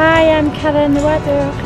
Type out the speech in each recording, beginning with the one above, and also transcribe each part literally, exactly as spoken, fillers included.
Hi, I'm Carla Underwater.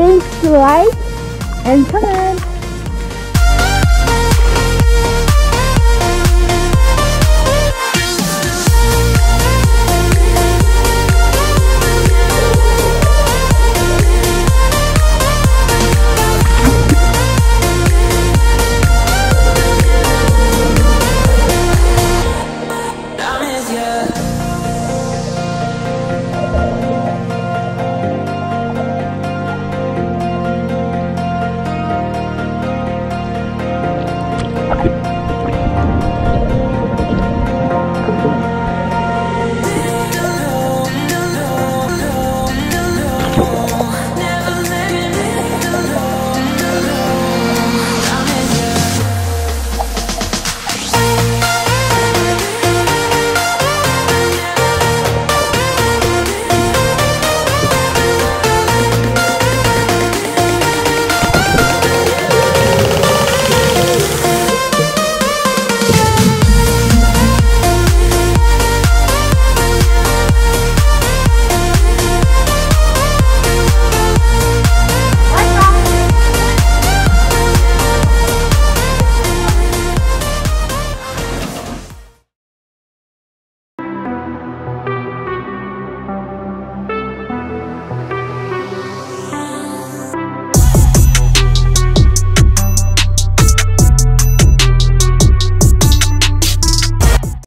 Thanks to like and comment.